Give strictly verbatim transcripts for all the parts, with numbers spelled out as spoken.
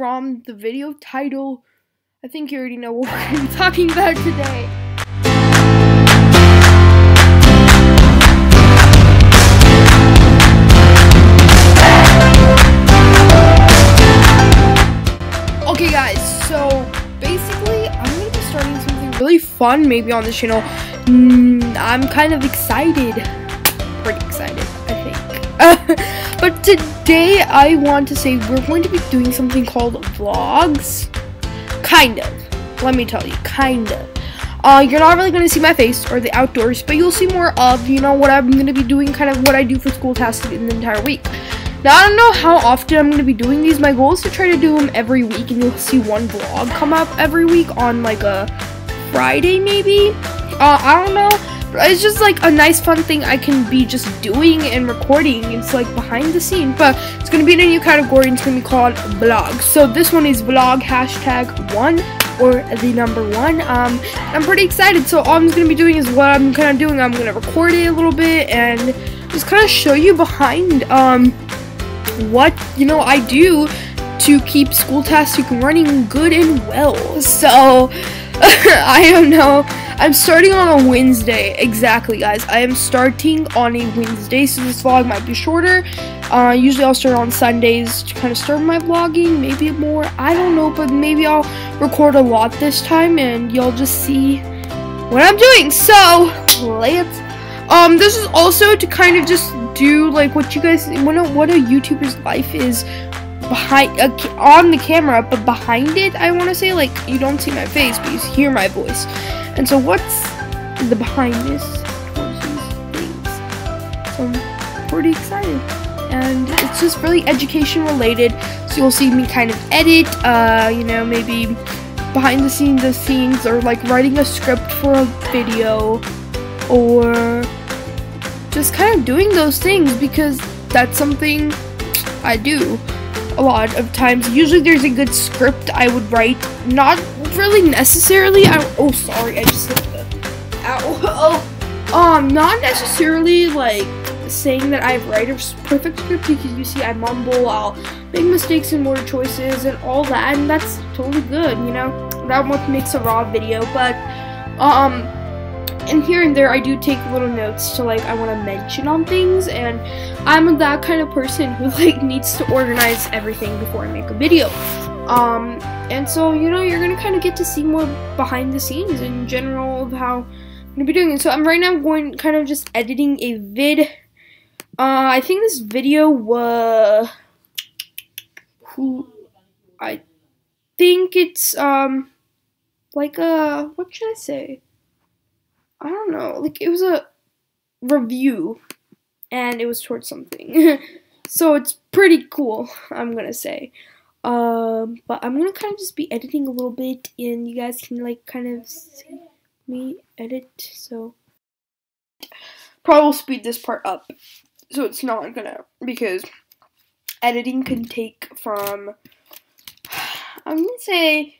from the video title, I think you already know what I'm talking about today. Okay guys, so basically I'm going to be starting something really fun maybe on this channel. Mm, I'm kind of excited, pretty excited I think. Uh, but today I want to say we're going to be doing something called vlogs. Kind of, let me tell you, kind of. Uh, you're not really going to see my face or the outdoors, but you'll see more of, you know, what I'm going to be doing, kind of what I do for Schooltastic in the entire week. Now, I don't know how often I'm going to be doing these. My goal is to try to do them every week, and you'll see one vlog come up every week on, like, a Friday, maybe? Uh, I don't know. But it's just, like, a nice, fun thing I can be just doing and recording. It's, like, behind the scene. But it's going to be in a new category, and it's going to be called vlog. So this one is vlog hashtag one, or the number one. Um, I'm pretty excited. So all I'm going to be doing is what I'm kind of doing. I'm going to record it a little bit and just kind of show you behind, um... what you know I do to keep Schooltastic running good and well. So I don't know, I'm starting on a Wednesday. Exactly guys, I am starting on a Wednesday, so this vlog might be shorter. Uh, usually I'll start on Sundays to kind of start my vlogging, maybe more, I don't know, but maybe I'll record a lot this time and you'll just see what I'm doing. So let's um this is also to kind of just do like what you guys what a, what a YouTuber's life is behind uh, on the camera, but behind it, I want to say, like, you don't see my face, but you hear my voice. And so what's the behindness towards these things? So I'm pretty excited, and it's just really education related. So you'll see me kind of edit, uh, you know, maybe behind the scenes of scenes, or like writing a script for a video, or just kind of doing those things, because that's something I do a lot of times. Usually there's a good script I would write, not really necessarily, I, oh sorry, I just hit the, ow, oh, um, not necessarily like saying that I write a perfect script, because you see I mumble, I'll make mistakes in word choices and all that, and that's totally good, you know, that one makes a raw video, but, um, and here and there I do take little notes to, like, I want to mention on things, and I'm that kind of person who, like, needs to organize everything before I make a video. Um, and so, you know, you're going to kind of get to see more behind the scenes in general of how I'm going to be doing it. So I'm right now going kind of just editing a vid. Uh, I think this video was, who, I think it's, um, like a, what should I say? I don't know, like, it was a review, and it was towards something, so it's pretty cool, I'm gonna say, um, but I'm gonna kind of just be editing a little bit, and you guys can, like, kind of see me edit, so, probably will speed this part up, so it's not gonna, because editing can take from, I'm gonna say,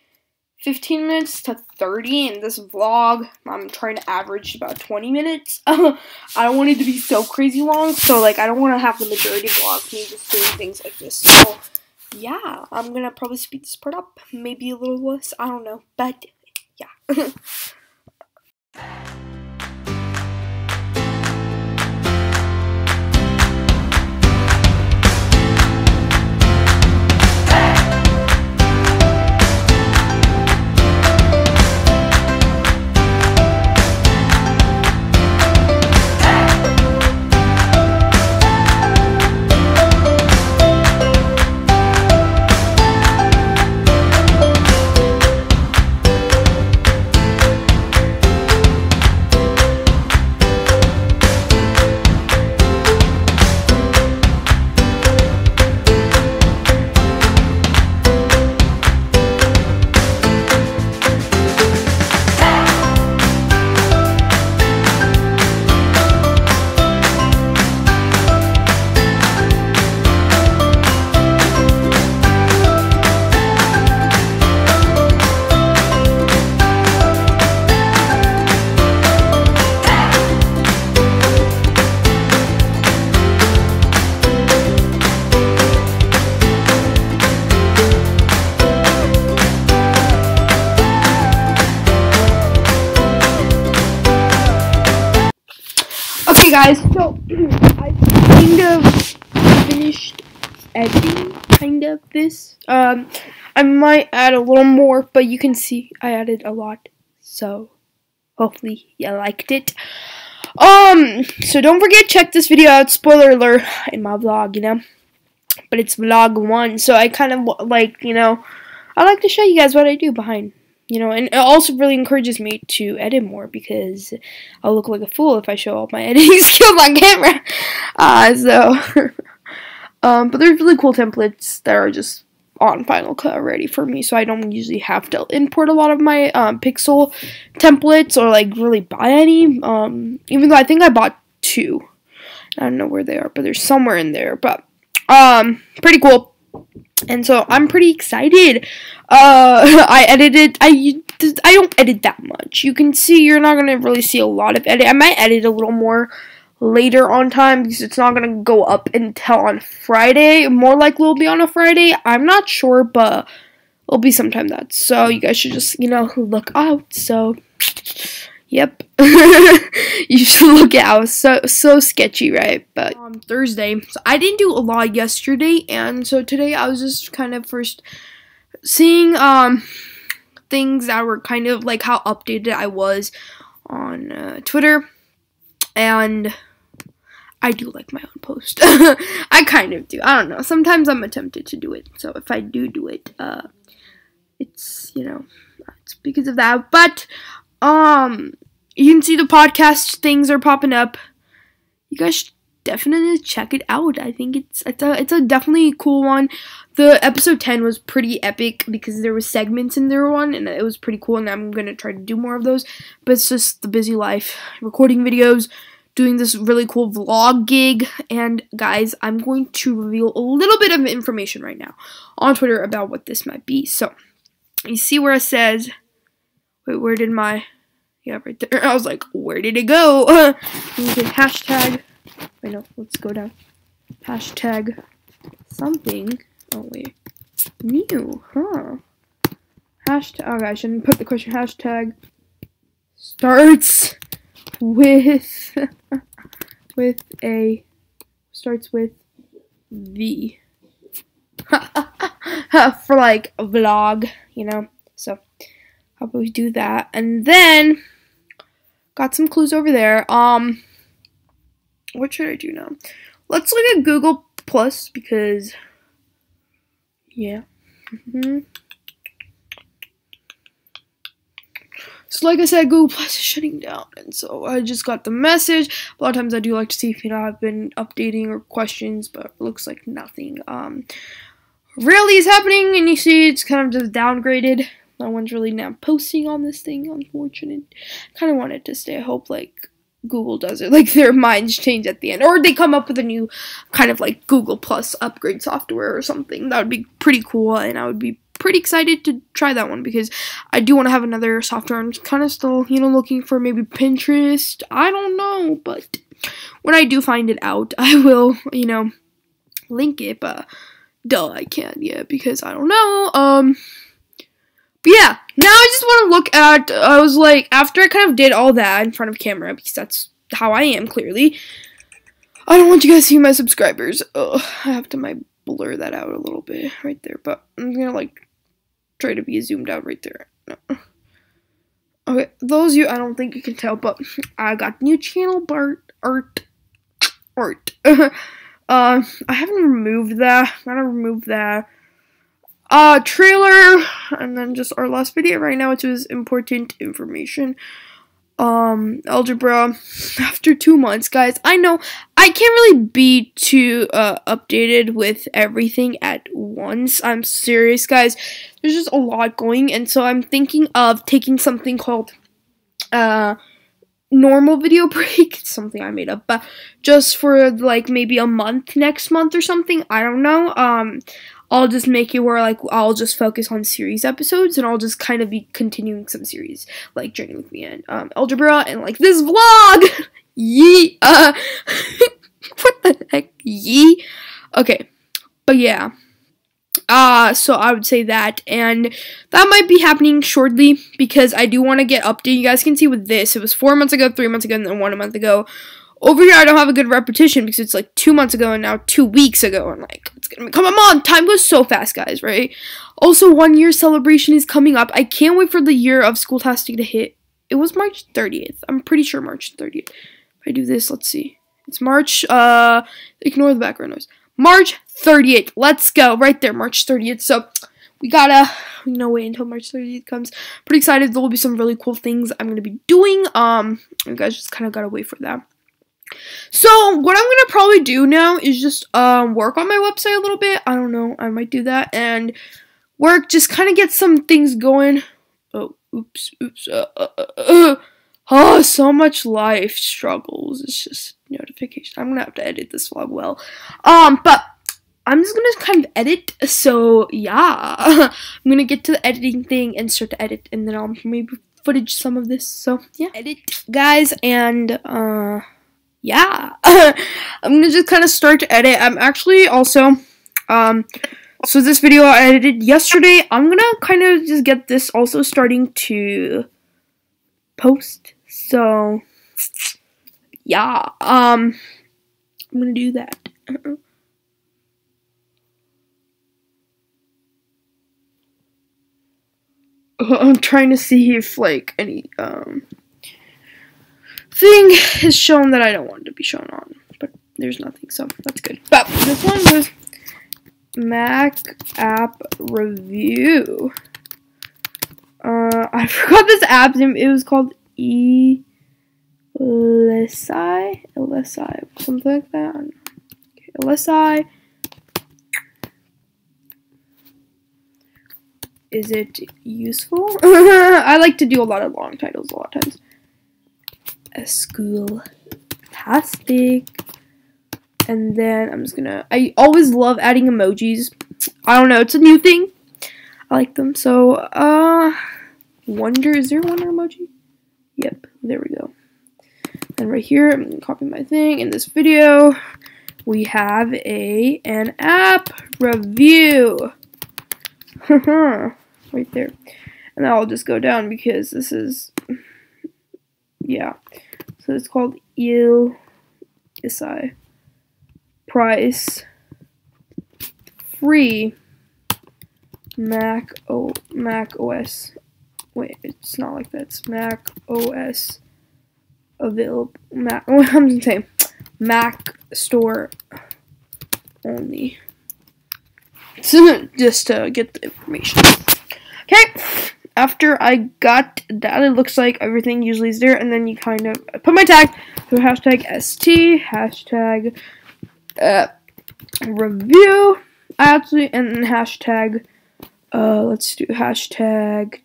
fifteen minutes to thirty in this vlog. I'm trying to average about twenty minutes. I don't want it to be so crazy long, so, like, I don't want to have the majority of vlogs me just doing things like this. So yeah, I'm gonna probably speed this part up, maybe a little less, I don't know, but yeah. guys, so I kind of finished editing kind of this. Um, I might add a little more, but you can see I added a lot. So hopefully you liked it. Um, so don't forget, check this video out. Spoiler alert in my vlog, you know. But it's vlog one, so I kind of like, you know, I like to show you guys what I do behind. You know, and it also really encourages me to edit more because I'll look like a fool if I show all my editing skills on camera. Uh, so, um, but there's really cool templates that are just on Final Cut already for me, so I don't usually have to import a lot of my um, pixel templates or like really buy any. Um, even though I think I bought two, I don't know where they are, but they're somewhere in there. But um, pretty cool. And so I'm pretty excited. Uh, I edited. I I don't edit that much. You can see you're not gonna really see a lot of edit. I might edit a little more later on time because it's not gonna go up until on Friday. More likely it'll be on a Friday. I'm not sure, but it'll be sometime that. So you guys should just, you know, look out. So yep, you should look out. So so sketchy, right? But on um, Thursday, so I didn't do a lot yesterday, and so today I was just kind of first seeing um things that were kind of like how updated I was on uh, Twitter, and I do like my own post. I kind of do. I don't know. Sometimes I'm tempted to do it. So if I do do it, uh, it's, you know, it's because of that. But um, you can see the podcast things are popping up. You guys should definitely check it out. I think it's it's a it's a definitely cool one. The episode ten was pretty epic because there was segments in there one, and it was pretty cool. And I'm gonna try to do more of those. But it's just the busy life, recording videos, doing this really cool vlog gig. And guys, I'm going to reveal a little bit of information right now on Twitter about what this might be. So you see where it says, wait, where did my yeah right there? I was like, where did it go? You can hashtag. Wait, no, let's go down. Hashtag something. Oh, wait. New, huh? Hashtag. Oh, I shouldn't put the question. Hashtag starts with. with a. Starts with the. For like a vlog, you know? So, how about we do that? And then. Got some clues over there. Um. What should I do now? Let's look at Google Plus because, yeah. Mm-hmm. So like I said, Google Plus is shutting down, and so I just got the message. A lot of times I do like to see if, you know, I've been updating or questions, but it looks like nothing um, really is happening, and you see it's kind of just downgraded. No one's really now posting on this thing, unfortunate. Kind of wanted to stay. I hope, like, Google does it, like their minds change at the end, or they come up with a new kind of like Google Plus upgrade software or something. That would be pretty cool, and I would be pretty excited to try that one because I do want to have another software. I'm kind of still, you know, looking for maybe Pinterest. I don't know, but when I do find it out, I will, you know, link it. But duh, I can't yet because I don't know. Um, but yeah. Now I just want to look at, I was like, after I kind of did all that in front of camera, because that's how I am, clearly. I don't want you guys to see my subscribers. Oh, I have to might blur that out a little bit right there, but I'm going to, like, try to be zoomed out right there. No. Okay, those of you, I don't think you can tell, but I got new channel art, art, art. uh, I haven't removed that. I'm going to remove that. Uh, trailer, and then just our last video right now, which is important information. Um, algebra, after two months, guys, I know I can't really be too, uh, updated with everything at once. I'm serious, guys. There's just a lot going, and so I'm thinking of taking something called, uh, normal video break. It's something I made up, but just for, like, maybe a month next month or something. I don't know, um... I'll just make it where, like, I'll just focus on series episodes, and I'll just kind of be continuing some series, like Journey With Me and um, Algebra, and, like, this vlog! Yee! Uh, what the heck? Yee? Okay. But, yeah. Uh, so, I would say that, and that might be happening shortly, because I do want to get updated. You guys can see with this, it was four months ago, three months ago, and then one a month ago. Over here, I don't have a good repetition because it's like two months ago and now two weeks ago. I'm like, it's gonna be, come on, time goes so fast, guys, right? Also, one year celebration is coming up. I can't wait for the year of Schooltastic to hit. It was March thirtieth. I'm pretty sure March thirtieth. If I do this, let's see. It's March, uh, ignore the background noise. March thirtieth. Let's go. Right there, March thirtieth. So, we gotta, you know, wait until March thirtieth comes. Pretty excited. There will be some really cool things I'm gonna be doing. Um, you guys just kind of gotta wait for that. So, what I'm gonna probably do now is just, um, work on my website a little bit. I don't know. I might do that. And work, just kind of get some things going. Oh, oops, oops. Uh, uh, uh, uh. Oh, so much life struggles. It's just notification. I'm gonna have to edit this vlog well. Um, but I'm just gonna kind of edit. So, yeah. I'm gonna get to the editing thing and start to edit. And then I'll maybe footage some of this. So, yeah. Edit, guys. And, uh... yeah, I'm gonna just kind of start to edit. I'm actually also, um, so this video I edited yesterday, I'm gonna kind of just get this also starting to post, so, yeah, um, I'm gonna do that. Uh-uh. I'm trying to see if, like, any, um, thing is shown that I don't want to be shown on, but there's nothing, so that's good. But this one was Mac app review. Uh, I forgot this app's name. It was called Elisi, Elisi, something like that. Okay, Elisi. Is it useful? I like to do a lot of long titles a lot of times. A Schooltastic, and then I'm just gonna, I always love adding emojis. I don't know, it's a new thing. I like them, so, uh, wonder, is there a wonder emoji? Yep, there we go. And right here, I'm gonna copy my thing. In this video, we have a, an app review. Right there. And I'll just go down because this is, yeah, so it's called Elisi. Price free Mac O Mac O S. Wait, it's not like that. It's Mac O S available. Mac. Oh, I'm just saying Mac store only. Just to get the information. Okay. After I got that, it looks like everything usually is there, and then you kind of, I put my tag, so hashtag S T, hashtag uh, review, I absolutely, and then hashtag, uh, let's do hashtag,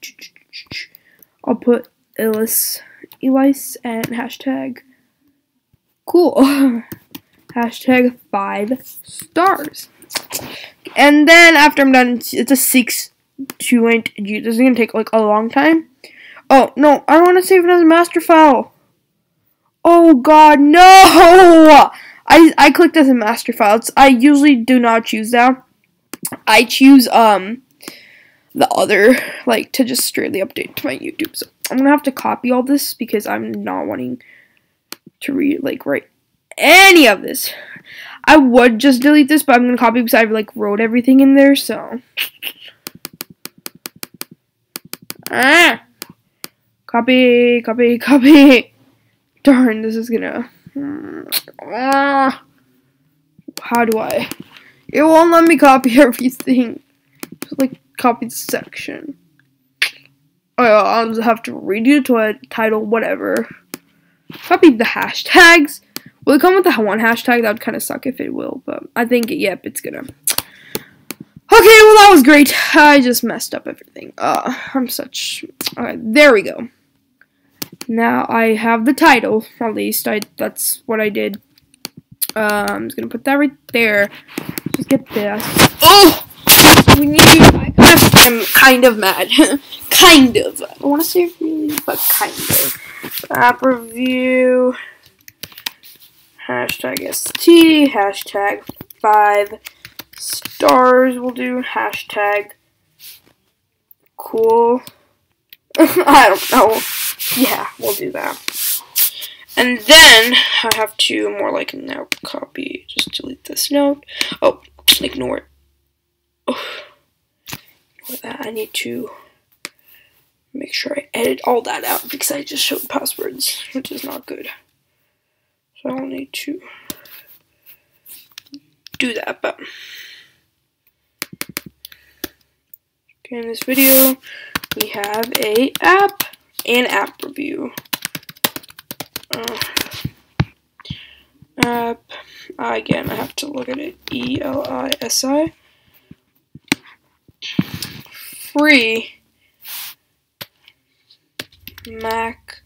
I'll put Elisi, Elisi, and hashtag cool, hashtag five stars, and then after I'm done, it's a six. To it, this is gonna take like a long time. Oh no, I don't want to save another master file. Oh god, no! I I clicked as a master file. It's, I usually do not choose that. I choose um the other, like, to just straightly update to my YouTube. So I'm gonna have to copy all this because I'm not wanting to read like write any of this. I would just delete this, but I'm gonna copy because I've like wrote everything in there. So. Ah, copy, copy, copy. Darn, this is gonna. Ah, how do I? It won't let me copy everything. Just, like, copy the section. Oh, I'll just have to redo it to a title, whatever. Copy the hashtags. Will it come with the one hashtag? That would kind of suck if it will, but I think, yep, it's gonna. Okay, well that was great. I just messed up everything. Uh, I'm such. Alright, there we go. Now I have the title. At least I. That's what I did. Uh, I'm just gonna put that right there. Just get this. Oh, we need. I kind of am kind of mad. Kind of. I want to say really, but kind of. App review. Hashtag S T. Hashtag five. Stars, will do hashtag cool. I don't know. Yeah, we'll do that. And then I have to more like now copy, just delete this note. Oh, ignore it. Oh, ignore that. I need to make sure I edit all that out because I just showed passwords, which is not good. So I'll need to do that, but okay, in this video we have a app and app review. Uh, app again, I have to look at it. E L I S I free Mac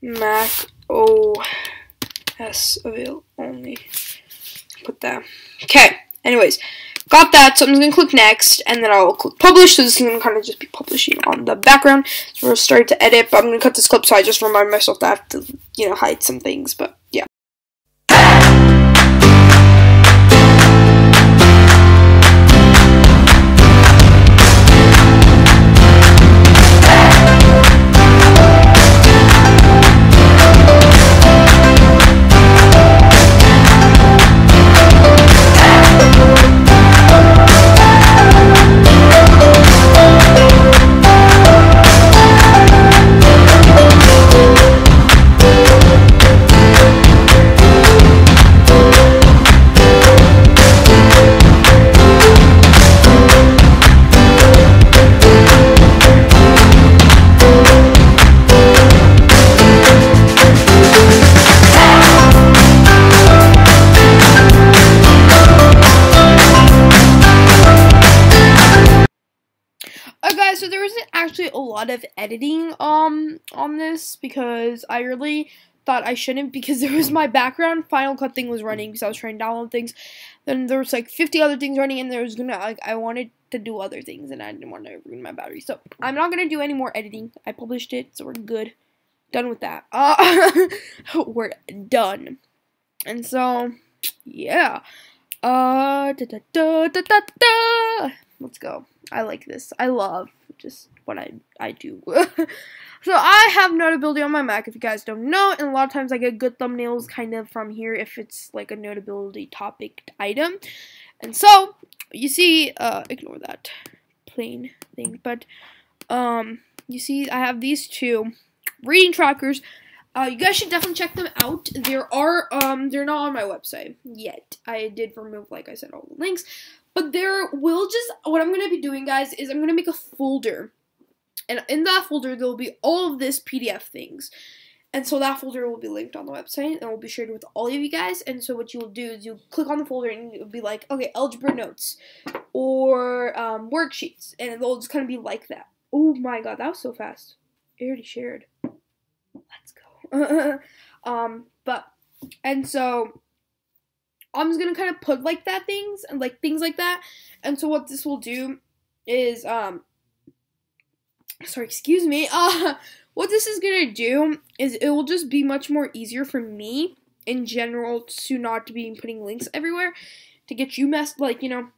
Mac O S available only. Put that. Okay. Anyways, got that. So I'm just gonna click next, and then I'll click publish. So this is gonna kind of just be publishing on the background. So we're starting to edit, but I'm gonna cut this clip so I just remind myself that I have to, you know, hide some things. But yeah. So there isn't actually a lot of editing um on this because I really thought I shouldn't, because there was my background Final Cut thing was running because I was trying to download things. Then there was like fifty other things running, and there was gonna like I wanted to do other things, and I didn't want to ruin my battery. So I'm not gonna do any more editing. I published it, so we're good, done with that. Uh, we're done, and so yeah. Uh, da, da, da, da, da, da. Let's go. I like this. I love just what I, I do. So I have Notability on my Mac, if you guys don't know, and a lot of times I get good thumbnails kind of from here if it's like a Notability topic item. And so you see, uh, ignore that plain thing, but um, you see I have these two reading trackers. Uh, you guys should definitely check them out. There are, um, they're not on my website yet. I did remove, like I said, all the links. But there will just, what I'm going to be doing, guys, is I'm going to make a folder. And in that folder, there will be all of this P D F things. And so that folder will be linked on the website, and it will be shared with all of you guys. And so what you will do is you'll click on the folder, and you'll be like, okay, algebra notes or um, worksheets. And it'll just kind of be like that. Oh my god, that was so fast. It already shared. Let's go. um, but, and so, I'm just gonna kind of put, like, that things, and, like, things like that, and so what this will do is, um, sorry, excuse me, uh, what this is gonna do is it will just be much more easier for me, in general, to not be putting links everywhere, to get you messed, like, you know,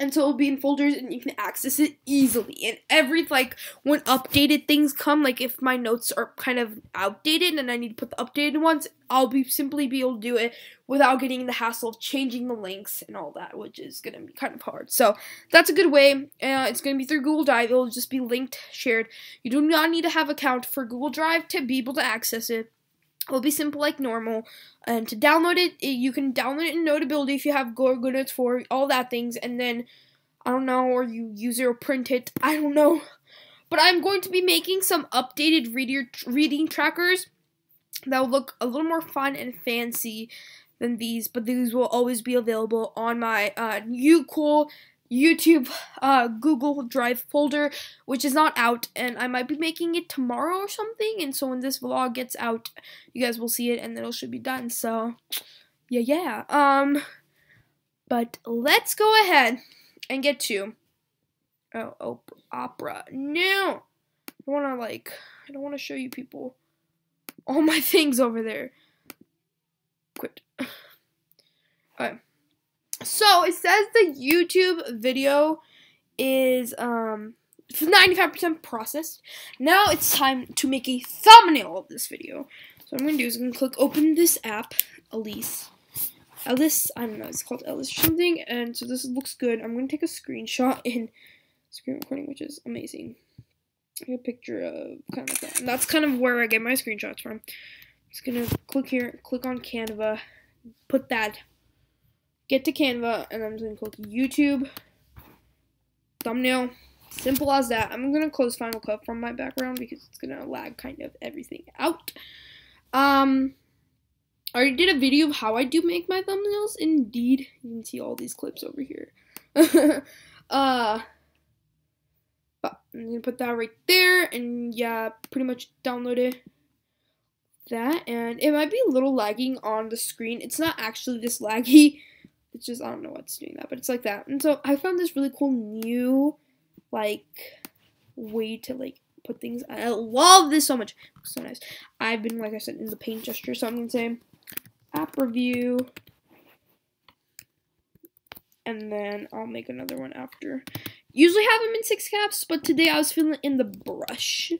and so it'll be in folders, and you can access it easily. And every, like, when updated things come, like, if my notes are kind of outdated and I need to put the updated ones, I'll be simply be able to do it without getting the hassle of changing the links and all that, which is going to be kind of hard. So that's a good way. Uh, it's going to be through Google Drive. It'll just be linked, shared. You do not need to have an account for Google Drive to be able to access it. It'll be simple like normal, and to download it, you can download it in Notability if you have Google Notes for all that things, and then, I don't know, or you use it or print it, I don't know, but I'm going to be making some updated reader, reading trackers that will look a little more fun and fancy than these, but these will always be available on my uh, new cool YouTube uh, Google Drive folder, which is not out, and I might be making it tomorrow or something, and so when this vlog gets out, you guys will see it, and then it should be done, so, yeah, yeah, um, but let's go ahead and get to, oh, oh opera, no, I want to, like, I don't want to show you people all my things over there, quit, alright. So, it says the YouTube video is um, ninety-five percent processed. Now, it's time to make a thumbnail of this video. So what I'm going to do is I'm going to click open this app, Elise. Elise, I don't know, it's called Elise or something. And so this looks good. I'm going to take a screenshot and screen recording, which is amazing. Take a picture of kind of like that. And that's kind of where I get my screenshots from. I'm just going to click here, click on Canva, put that, get to Canva, and I'm just going to click YouTube, thumbnail. Simple as that. I'm going to close Final Cut from my background because it's going to lag kind of everything out. Um, I already did a video of how I do make my thumbnails. Indeed, you can see all these clips over here. uh, but I'm going to put that right there. And yeah, pretty much downloaded that. And it might be a little lagging on the screen. It's not actually this laggy. It's just, I don't know what's doing that, but it's like that. And so I found this really cool new... like way to like put things. I love this so much. It's so nice. I've been, like I said, in the paint gesture, so I'm gonna say app review, and then I'll make another one after. Usually have them in six caps, but today I was feeling in the brush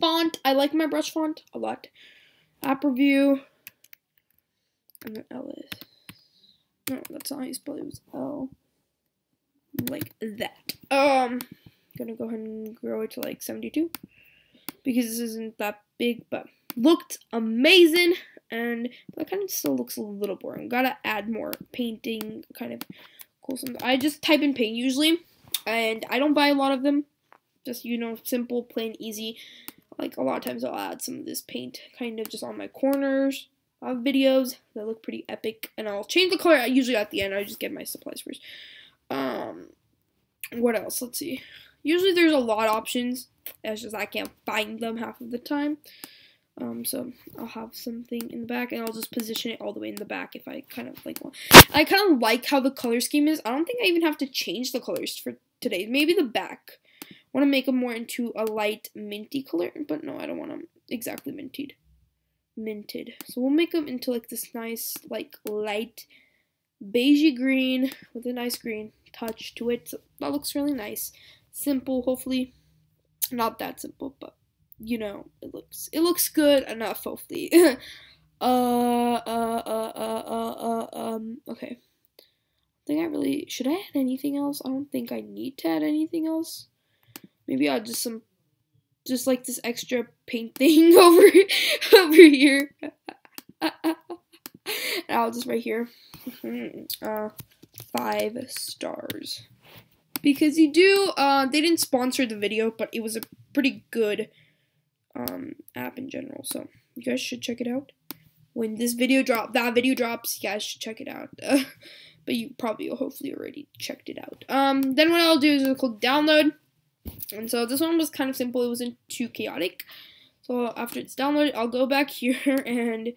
font. I like my brush font a lot. App review, and then Ellis. No, that's not how you spell it. It was L. Like that. Um, gonna go ahead and grow it to like seventy-two because this isn't that big, but looked amazing, and that kind of still looks a little boring. Gotta add more painting, kind of cool stuff. I just type in paint usually, and I don't buy a lot of them. Just, you know, simple, plain, easy. Like a lot of times, I'll add some of this paint kind of just on my corners of videos that look pretty epic, and I'll change the color. I usually at the end, I just get my supplies first. Um, what else? Let's see. Usually there's a lot of options. It's just I can't find them half of the time. Um, so I'll have something in the back, and I'll just position it all the way in the back if I kind of like want. I kind of like how the color scheme is. I don't think I even have to change the colors for today. Maybe the back. I want to make them more into a light minty color, but no, I don't want them exactly minted. Minted. So we'll make them into like this nice, like light beigey green with a nice green touch to it. So that looks really nice. Simple, hopefully. Not that simple, but you know, it looks it looks good enough, hopefully. uh, uh, uh, uh, uh, uh, um, okay. I think I really should I add anything else? I don't think I need to add anything else. Maybe I'll just some, just like this extra paint thing over over here. And I'll just right here, uh, five stars, because you do, uh, they didn't sponsor the video, but it was a pretty good, um, app in general, so you guys should check it out. When this video drop, that video drops, you guys should check it out, uh, but you probably, hopefully, already checked it out. Um, then what I'll do is I'll click download, and so this one was kind of simple, it wasn't too chaotic, so after it's downloaded, I'll go back here, and...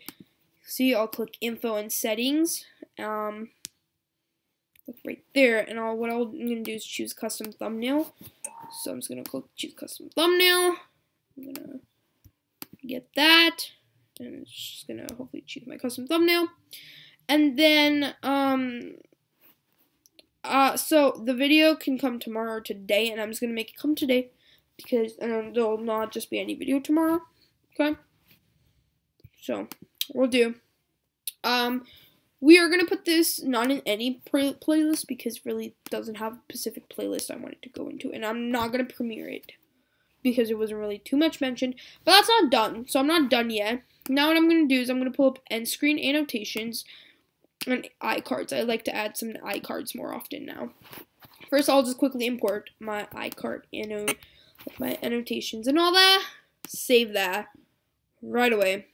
see, I'll click info and settings, um, look right there, and I'll, what I'm going to do is choose custom thumbnail, so I'm just going to click choose custom thumbnail, I'm going to get that, and it's just going to hopefully choose my custom thumbnail, and then, um, uh, so the video can come tomorrow or today, and I'm just going to make it come today, because um, there will not just be any video tomorrow, okay, so... we'll do. Um, we are going to put this not in any play playlist because really it doesn't have a specific playlist I wanted to go into. And I'm not going to premiere it because it wasn't really too much mentioned. But that's not done. So I'm not done yet. Now what I'm going to do is I'm going to pull up end screen annotations and iCards. I like to add some iCards more often now. First I'll just quickly import my iCard, anno my annotations and all that. Save that right away.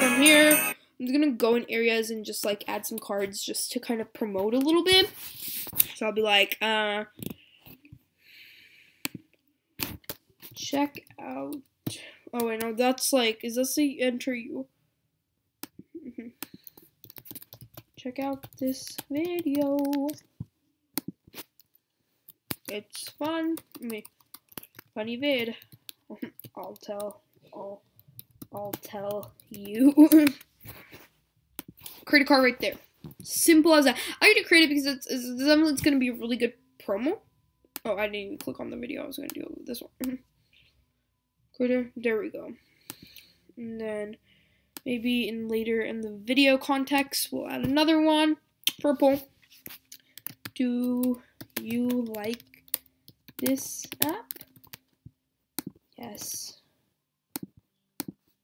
From here, I'm just gonna go in areas and just like add some cards just to kind of promote a little bit. So I'll be like, uh, check out. Oh, wait, no, that's like, is this the enter you? Mm-hmm. Check out this video. It's fun. I mean, funny vid. I'll tell. I'll. I'll tell you. Create a card right there. Simple as that. I need to create it because it's, it's, it's going to be a really good promo. Oh, I didn't even click on the video. I was going to do this one. Creator. There we go. And then Maybe in later in the video context, we'll add another one. Purple. Do you like this app? Yes.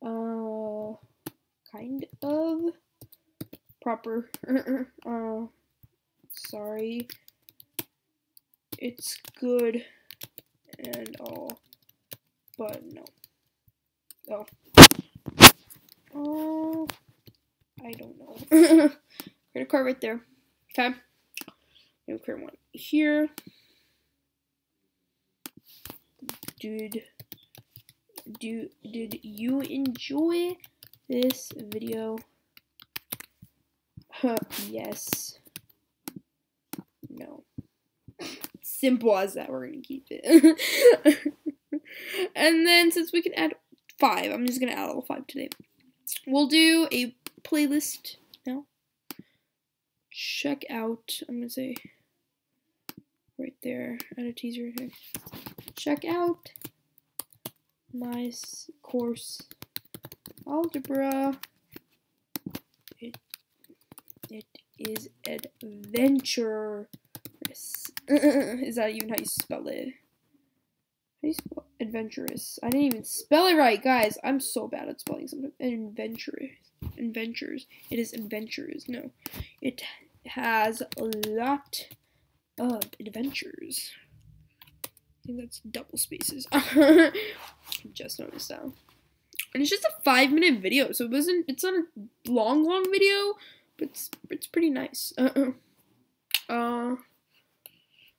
Uh, kind of. Proper. uh, sorry. It's good and all, but no. Oh. Oh, I don't know. Create a card right there. Okay. We'll create one here. Dude, do did you enjoy this video? Huh, yes. No. Simple as that. We're gonna keep it. And then since we can add five, I'm just gonna add a little five today. We'll do a playlist now. Check out. I'm gonna say right there. Add a teaser here. Check out my course algebra. It it is adventure. Is that even how you spell it? How do you spell adventurous? I didn't even spell it right, guys. I'm so bad at spelling something. Adventurous. Adventures. It is adventures. No. It has a lot of adventures. I think that's double spaces. Just noticed that. And it's just a five minute video, so it wasn't it's not a long, long video, but it's it's pretty nice. Uh-uh. Uh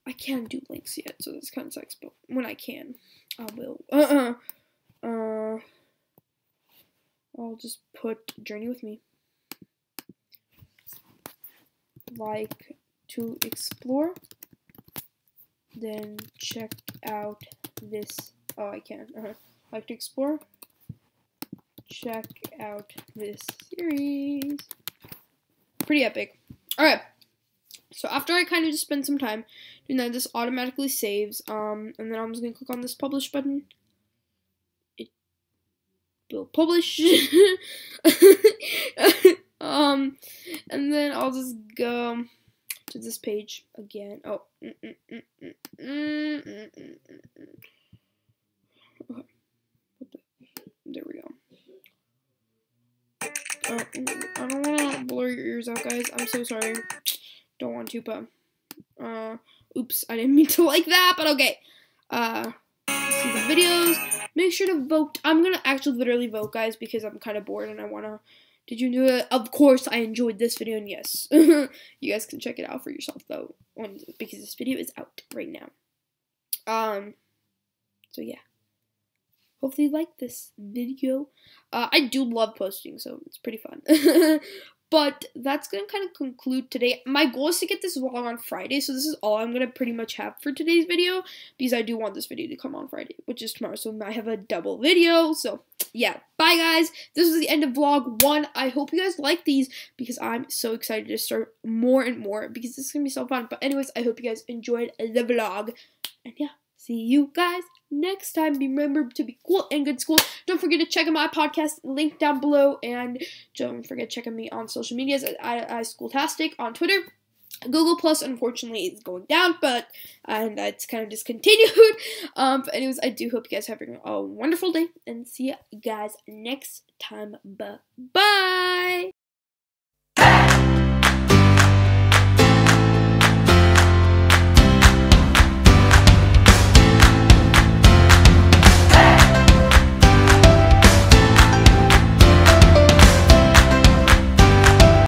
I can't do links yet, so this kind of sucks, but when I can, I will. Uh-uh. Uh, I'll just put Journey With Me. Like to explore? Then check out this. Oh, I can. Uh-huh. Like to explore? Check out this series. Pretty epic. Alright. So after I kind of just spend some time doing that, this automatically saves, um, and then I'm just going to click on this publish button. It will publish. um, and then I'll just go to this page again. Oh. Mm -mm -mm -mm -mm -mm -mm -mm. Okay. What the? There we go. Uh, I don't want to blur your ears out, guys. I'm so sorry. Don't want to, but uh, oops, I didn't mean to like that, but okay. Uh, see the videos. Make sure to vote. I'm gonna actually literally vote, guys, because I'm kind of bored and I wanna. Did you do it? Of course, I enjoyed this video, and yes, you guys can check it out for yourself though, because this video is out right now. Um, so yeah. Hopefully, you like this video. Uh, I do love posting, so it's pretty fun. But that's going to kind of conclude today. My goal is to get this vlog on Friday, so this is all I'm going to pretty much have for today's video, because I do want this video to come on Friday, which is tomorrow, so I have a double video. So, yeah. Bye, guys. This was the end of vlog one. I hope you guys like these, because I'm so excited to start more and more, because this is going to be so fun. But anyways, I hope you guys enjoyed the vlog. And, yeah. See you guys next time. Remember to be cool and good school. Don't forget to check out my podcast, link down below. And don't forget to check out me on social medias at I, I Schooltastic on Twitter. Google Plus, unfortunately, is going down, but and it's kind of discontinued. Um, but anyways, I do hope you guys are having a wonderful day. And see you guys next time. Bye-bye.